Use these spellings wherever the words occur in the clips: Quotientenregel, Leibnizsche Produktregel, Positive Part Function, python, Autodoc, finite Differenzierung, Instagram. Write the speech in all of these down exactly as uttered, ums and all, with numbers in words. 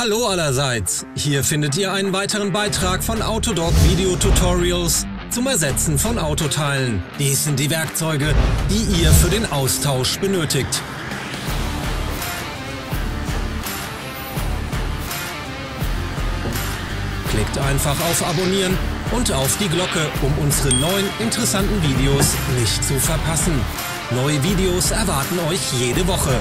Hallo allerseits! Hier findet ihr einen weiteren Beitrag von Autodoc Video-Tutorials zum Ersetzen von Autoteilen. Dies sind die Werkzeuge, die ihr für den Austausch benötigt. Klickt einfach auf Abonnieren und auf die Glocke, um unsere neuen interessanten Videos nicht zu verpassen. Neue Videos erwarten euch jede Woche.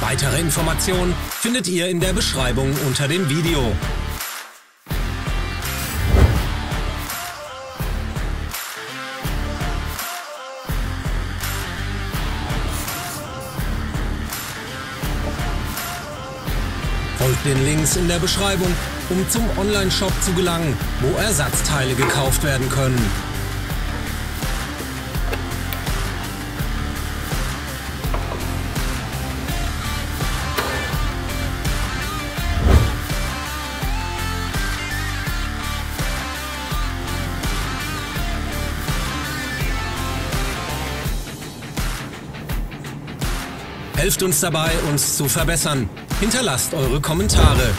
Weitere Informationen findet ihr in der Beschreibung unter dem Video. Folgt den Links in der Beschreibung, um zum Online-Shop zu gelangen, wo Ersatzteile gekauft werden können. Helft uns dabei, uns zu verbessern. Hinterlasst eure Kommentare.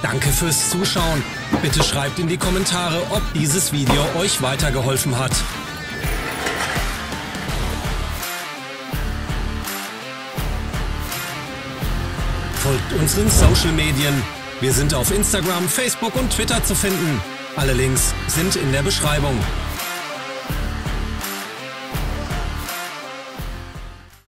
Danke fürs Zuschauen. Bitte schreibt in die Kommentare, ob dieses Video euch weitergeholfen hat. Folgt unseren Social Medien. Wir sind auf Instagram, Facebook und Twitter zu finden. Alle Links sind in der Beschreibung.